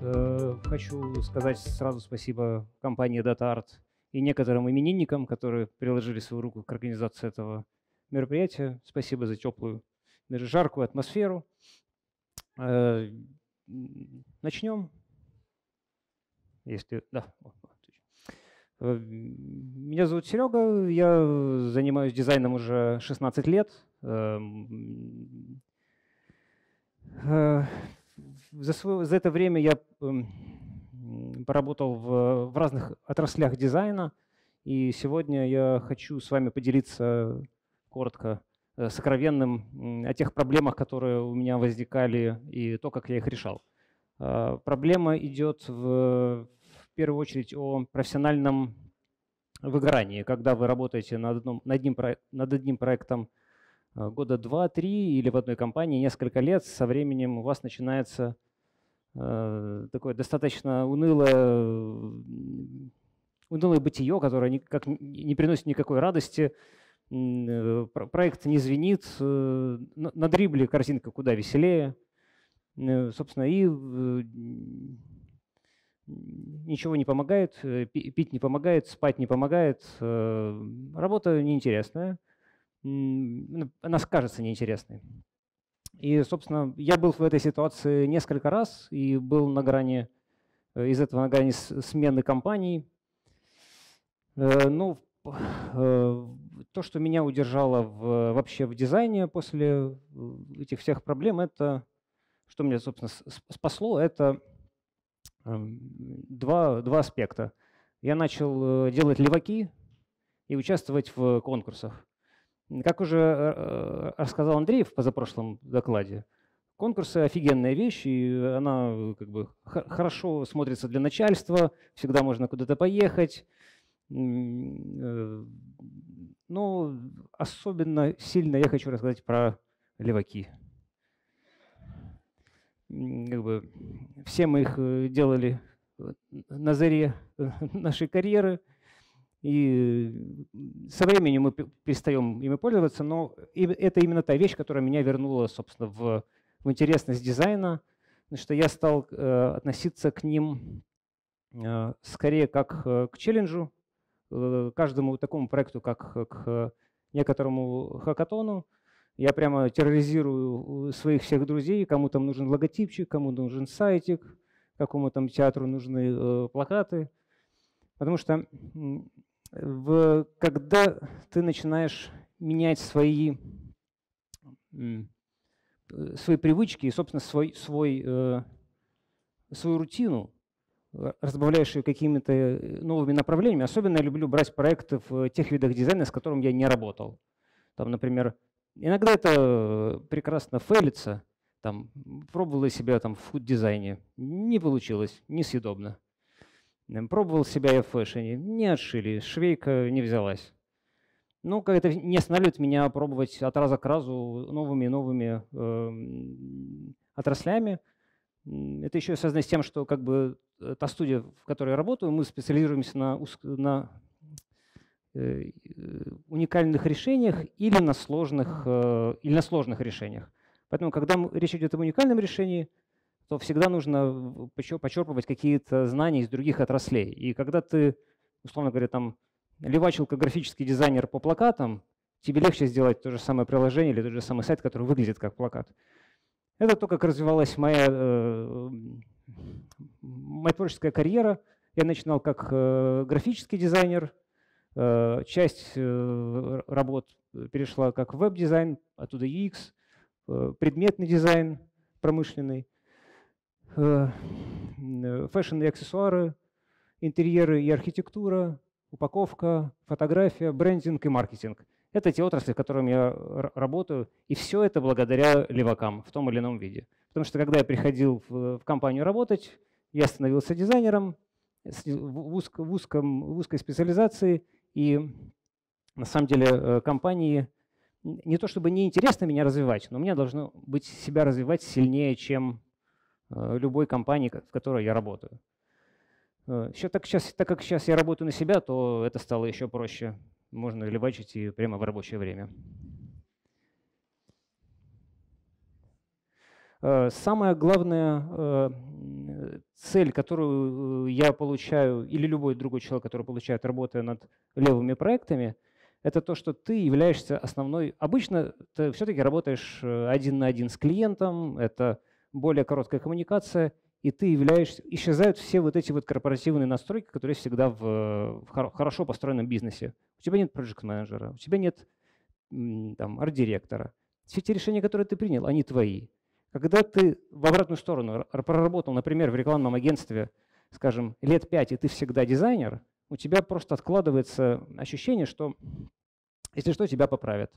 привет. Хочу сказать сразу спасибо компании DataArt и некоторым именинникам, которые приложили свою руку к организации этого мероприятия. Спасибо за теплую, даже жаркую атмосферу. Начнем. Если... Да. Меня зовут Серега, я занимаюсь дизайном уже 16 лет. За это время я поработал в разных отраслях дизайна, и сегодня я хочу с вами поделиться коротко сокровенным о тех проблемах, которые у меня возникали, и то, как я их решал. Проблема идет в первую очередь о профессиональном выгорании, когда вы работаете над одним проектом года 2-3 или в одной компании несколько лет, со временем у вас начинается такое достаточно унылое бытие, которое никак не приносит никакой радости. Проект не звенит, на Дрибле картинка куда веселее. Собственно, и ничего не помогает, пить не помогает, спать не помогает, работа неинтересная. Она кажется неинтересной. И, собственно, я был в этой ситуации несколько раз и был на грани, из этого на грани смены компаний. Ну, то, что меня удержало вообще в дизайне после этих всех проблем, это, что меня, собственно, спасло, это два аспекта. Я начал делать леваки и участвовать в конкурсах. Как уже рассказал Андрей в позапрошлом докладе, конкурсы – офигенная вещь, и она как бы хорошо смотрится для начальства, всегда можно куда-то поехать. Но особенно сильно я хочу рассказать про леваки. Как бы все мы их делали на заре нашей карьеры. И со временем мы перестаем ими пользоваться, но это именно та вещь, которая меня вернула, собственно, в интересность дизайна, потому что я стал относиться к ним скорее как к челленджу, каждому такому проекту, как к некоторому хакатону. Я прямо терроризирую своих всех друзей, кому там нужен логотипчик, кому нужен сайтик, какому там театру нужны плакаты. Потому что когда ты начинаешь менять свои привычки и, собственно, свою рутину, разбавляешь ее какими-то новыми направлениями, особенно я люблю брать проекты в тех видах дизайна, с которым я не работал. Там, например, иногда это прекрасно фейлится, там, пробовала себя там, в фуд-дизайне, не получилось, несъедобно. Пробовал себя я в фэшне, не отшили, швейка не взялась. Но это не останавливает меня пробовать от раза к разу новыми и новыми отраслями. Это еще связано с тем, что как бы та студия, в которой я работаю, мы специализируемся на уникальных решениях или на сложных решениях. Поэтому, когда речь идет об уникальном решении, то всегда нужно почерпывать какие-то знания из других отраслей. И когда ты, условно говоря, там левачилка, графический дизайнер по плакатам, тебе легче сделать то же самое приложение или тот же самый сайт, который выглядит как плакат. Это то, как развивалась моя творческая карьера. Я начинал как графический дизайнер, часть работ перешла как веб-дизайн, оттуда UX, предметный дизайн промышленный. Фэшн и аксессуары, интерьеры и архитектура, упаковка, фотография, брендинг и маркетинг. Это те отрасли, в которых я работаю, и все это благодаря левакам в том или ином виде. Потому что когда я приходил в компанию работать, я становился дизайнером в узкой специализации, и на самом деле компании не то чтобы неинтересно меня развивать, но мне должно быть себя развивать сильнее, чем любой компании, в которой я работаю. Так как сейчас я работаю на себя, то это стало еще проще. Можно левачить и прямо в рабочее время. Самое главное цель, которую я получаю, или любой другой человек, который получает, работая над левыми проектами, это то, что ты являешься основной. Обычно ты все-таки работаешь один на один с клиентом, это более короткая коммуникация, и ты являешься… Исчезают все вот эти вот корпоративные настройки, которые всегда в хорошо построенном бизнесе. У тебя нет проект-менеджера, у тебя нет арт-директора. Все те решения, которые ты принял, они твои. Когда ты в обратную сторону проработал, например, в рекламном агентстве, скажем, лет 5, и ты всегда дизайнер, у тебя просто откладывается ощущение, что, если что, тебя поправят.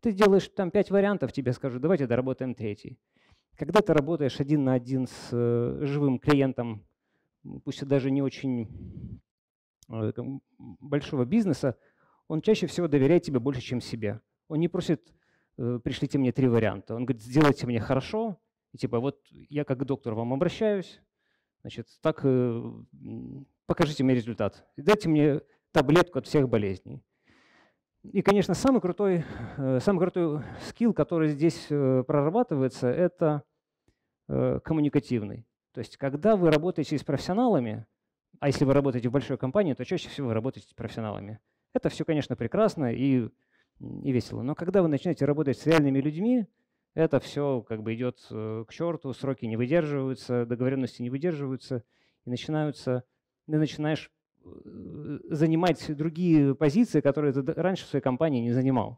Ты делаешь там 5 вариантов, тебе скажут, давайте доработаем третий. Когда ты работаешь один на один с живым клиентом, пусть и даже не очень большого бизнеса, он чаще всего доверяет тебе больше, чем себе. Он не просит… пришлите мне 3 варианта. Он говорит, сделайте мне хорошо, и типа вот я как доктор вам обращаюсь, значит, так покажите мне результат, и дайте мне таблетку от всех болезней. И, конечно, самый крутой скилл, который здесь прорабатывается, это коммуникативный. То есть, когда вы работаете с профессионалами, а если вы работаете в большой компании, то чаще всего вы работаете с профессионалами. Это все, конечно, прекрасно и весело. Но когда вы начинаете работать с реальными людьми, это все как бы идет к черту, сроки не выдерживаются, договоренности не выдерживаются, и ты начинаешь занимать другие позиции, которые ты раньше в своей компании не занимал.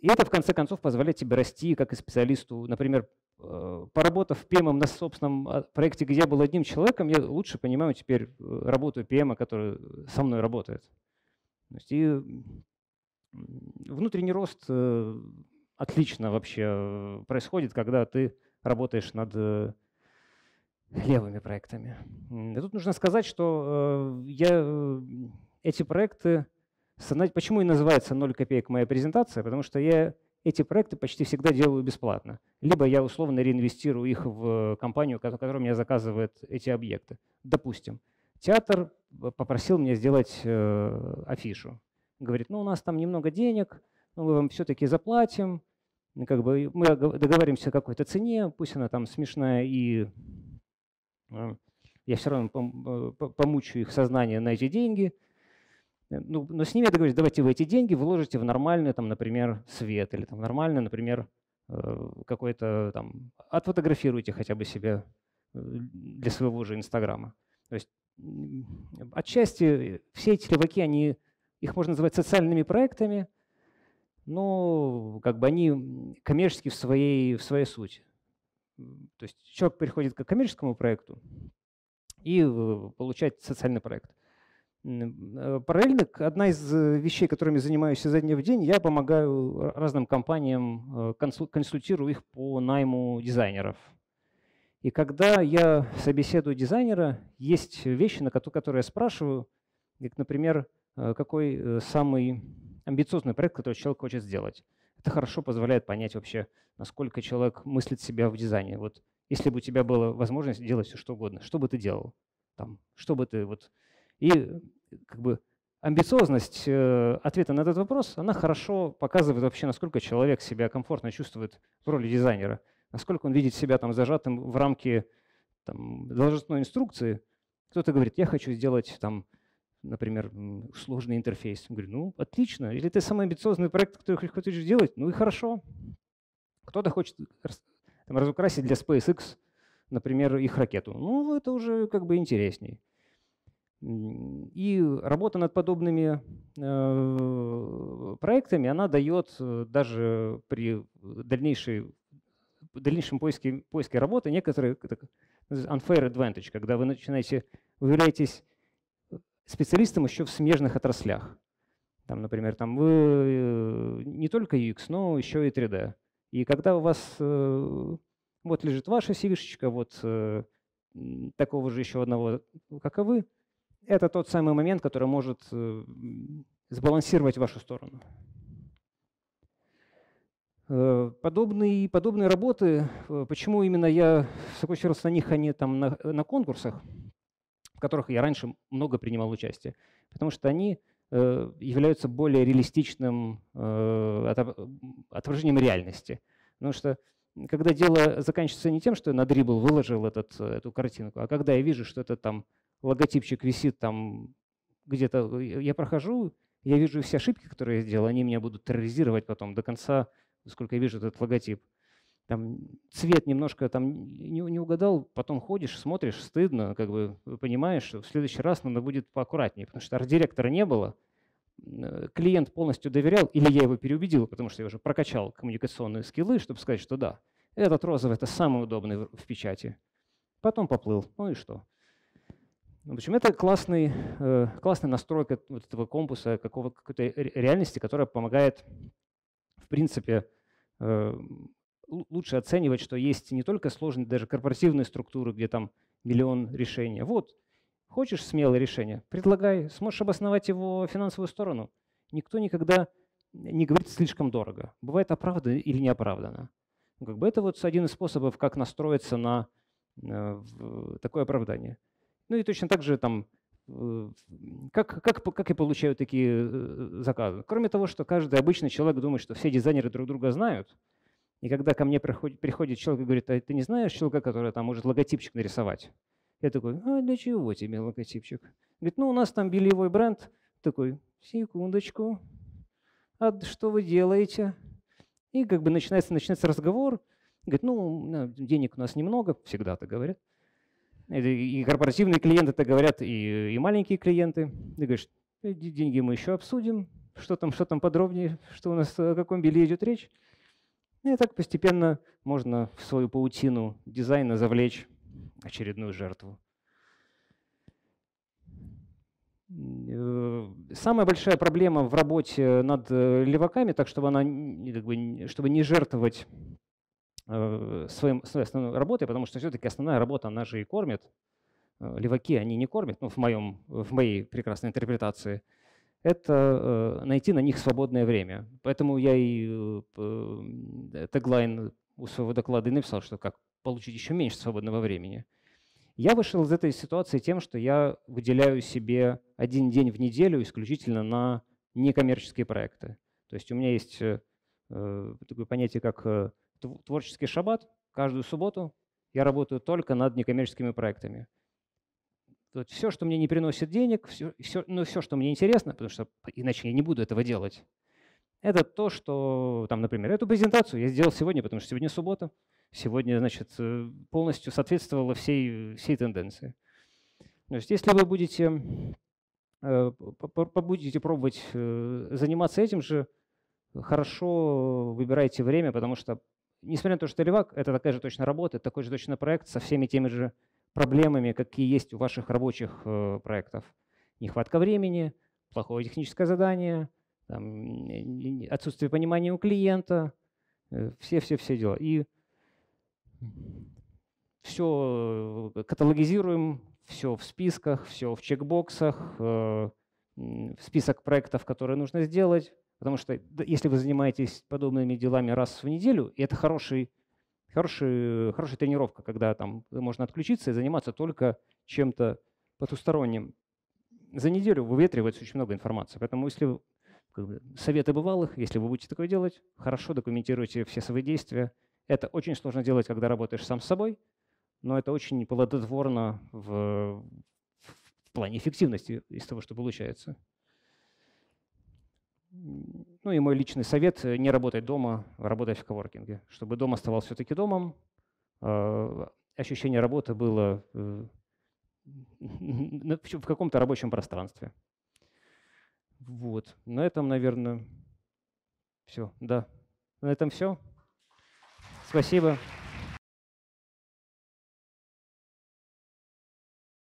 И это, в конце концов, позволяет тебе расти как и специалисту. Например, поработав ПМом на собственном проекте, где я был одним человеком, я лучше понимаю теперь работу ПМа, который со мной работает. Внутренний рост отлично вообще происходит, когда ты работаешь над левыми проектами. И тут нужно сказать, что эти проекты… Почему и называется 0 копеек моя презентация? Потому что я эти проекты почти всегда делаю бесплатно. Либо я условно реинвестирую их в компанию, которая меня заказывает эти объекты. Допустим, театр попросил меня сделать афишу. Говорит, ну у нас там немного денег, но мы вам все-таки заплатим, как бы мы договоримся о какой-то цене, пусть она там смешная, и я все равно помучу их сознание на эти деньги. Но с ними я договорюсь, давайте вы эти деньги вложите в нормальный, там, например, свет, или там, нормальный, например, какой-то там… Отфотографируйте хотя бы себя для своего же Инстаграма. То есть отчасти все эти леваки, они… Их можно называть социальными проектами, но как бы они коммерческие в своей сути. То есть человек приходит к коммерческому проекту и получает социальный проект. Параллельно, одна из вещей, которыми занимаюсь изо дня в день, я помогаю разным компаниям, консультирую их по найму дизайнеров. И когда я собеседую дизайнера, есть вещи, на которые я спрашиваю, как, например, какой самый амбициозный проект, который человек хочет сделать. Это хорошо позволяет понять вообще, насколько человек мыслит себя в дизайне. Вот если бы у тебя была возможность делать все что угодно, что бы ты делал? Там, что бы ты вот… И как бы амбициозность ответа на этот вопрос, она хорошо показывает вообще, насколько человек себя комфортно чувствует в роли дизайнера, насколько он видит себя там зажатым в рамки там, должностной инструкции. Кто-то говорит, я хочу сделать там… например, сложный интерфейс. Я говорю, ну, отлично. Или ты самый амбициозный проект, который хочешь делать, ну и хорошо. Кто-то хочет там, разукрасить для SpaceX, например, их ракету. Ну, это уже как бы интересней. И работа над подобными проектами, она дает даже при дальнейшем поиске работы некоторые unfair advantage, когда вы начинаете, уверяетесь, специалистам еще в смежных отраслях. Там, например, там вы не только UX, но еще и 3D. И когда у вас вот лежит ваша CV-шечка, вот такого же еще одного, как и вы, это тот самый момент, который может сбалансировать вашу сторону. Подобные работы, почему именно я сокрушился на них, а не там на конкурсах, в которых я раньше много принимал участие, потому что они являются более реалистичным отображением реальности. Потому что когда дело заканчивается не тем, что я на Dribble выложил эту картинку, а когда я вижу, что это там логотипчик висит там где-то, я прохожу, я вижу все ошибки, которые я сделал, они меня будут терроризировать потом до конца, сколько я вижу этот логотип. Там цвет немножко там не угадал, потом ходишь, смотришь, стыдно, как бы понимаешь, что в следующий раз надо будет поаккуратнее, потому что арт-директора не было, клиент полностью доверял, или я его переубедил, потому что я уже прокачал коммуникационные скиллы, чтобы сказать, что да, этот розовый – это самый удобный в печати. Потом поплыл, ну и что? В общем, это классная настройка вот этого компаса, какой-то реальности, которая помогает, в принципе, лучше оценивать, что есть не только сложные, даже корпоративные структуры, где там миллион решений. Вот, хочешь смелое решение? Предлагай. Сможешь обосновать его финансовую сторону? Никто никогда не говорит слишком дорого. Бывает оправданно или неоправданно. Ну, как бы это вот один из способов, как настроиться на такое оправдание. Ну и точно так же там, как я получаю такие заказы. Кроме того, что каждый обычный человек думает, что все дизайнеры друг друга знают, и когда ко мне приходит человек и говорит, а ты не знаешь человека, который там может логотипчик нарисовать? Я такой, а для чего тебе логотипчик? Говорит, ну у нас там бельевой бренд. Такой, секундочку, а что вы делаете? И как бы начинается разговор. Говорит, ну денег у нас немного, всегда так говорят. И корпоративные клиенты так говорят, и маленькие клиенты. Ты говоришь, деньги мы еще обсудим, что там подробнее, что у нас, о каком белье идет речь. И так постепенно можно в свою паутину дизайна завлечь очередную жертву. Самая большая проблема в работе над леваками, так чтобы чтобы не жертвовать своей основной работой, потому что все-таки основная работа, она же и кормит. Леваки, они не кормят, ну, в моей прекрасной интерпретации. Это найти на них свободное время. Поэтому я и теглайн у своего доклада и написал, что как получить еще меньше свободного времени. Я вышел из этой ситуации тем, что я выделяю себе один день в неделю исключительно на некоммерческие проекты. То есть у меня есть такое понятие, как творческий шаббат. Каждую субботу я работаю только над некоммерческими проектами. Все, что мне не приносит денег, все, что мне интересно, потому что иначе я не буду этого делать, это то, что, там, например, эту презентацию я сделал сегодня, потому что сегодня суббота, сегодня, значит, полностью соответствовало всей тенденции. То есть, если вы будете пробовать заниматься этим же, хорошо выбирайте время, потому что, несмотря на то, что левак, это такая же точно работа, такой же точно проект со всеми теми же проблемами, какие есть у ваших рабочих проектов. Нехватка времени, плохое техническое задание, там, отсутствие понимания у клиента, все-все-все дела. И все каталогизируем, все в списках, все в чекбоксах, в список проектов, которые нужно сделать. Потому что если вы занимаетесь подобными делами раз в неделю, и это хорошая тренировка, когда там можно отключиться и заниматься только чем-то потусторонним. За неделю выветривается очень много информации. Поэтому если советы бывалых, если вы будете такое делать, хорошо документируйте все свои действия. Это очень сложно делать, когда работаешь сам с собой, но это очень плодотворно в плане эффективности из того, что получается. Ну и мой личный совет – не работать дома, а работать в коворкинге. Чтобы дом оставался все-таки домом, ощущение работы было в каком-то рабочем пространстве. Вот. На этом, наверное, все. Да. На этом все. Спасибо.